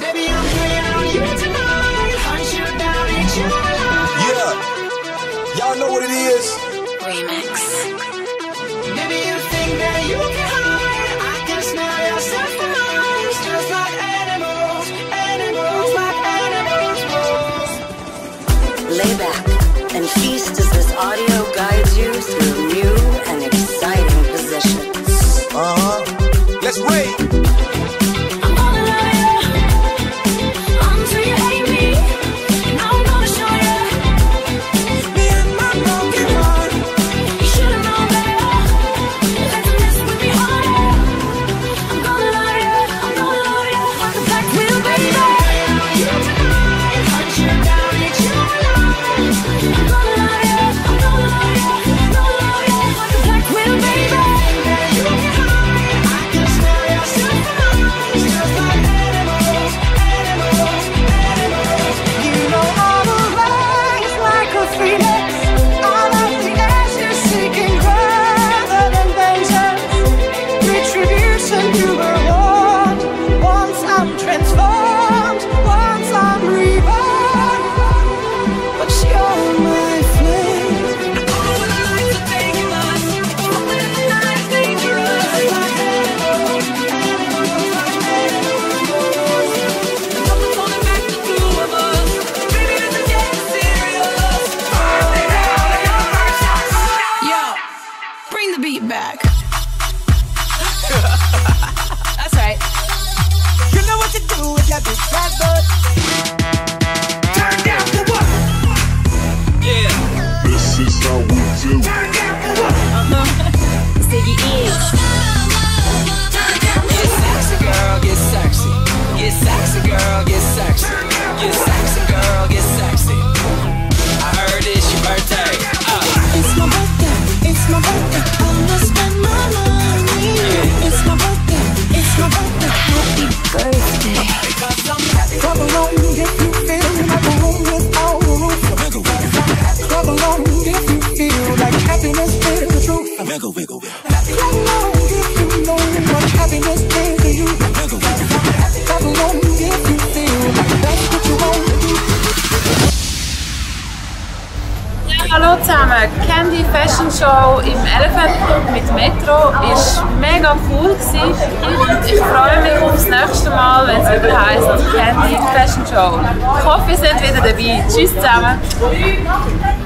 Baby, I'm playing on you tonight. I should have down in July. Yeah, y'all know what it is. Remix. Maybe you think that you can hide. I can smell yourself for miles. Just like animals, animals, like animals. Lay back and feast as this audio guides you through new and exciting positions. Uh-huh. Let's rave. Hallo zusammen, Candy Fashion Show im Elephant Club mit Metro war mega cool. Ich freue mich aufs nächste Mal, wenn es wieder heisst Candy Fashion Show. Ich hoffe, ihr seid wieder dabei. Tschüss zusammen!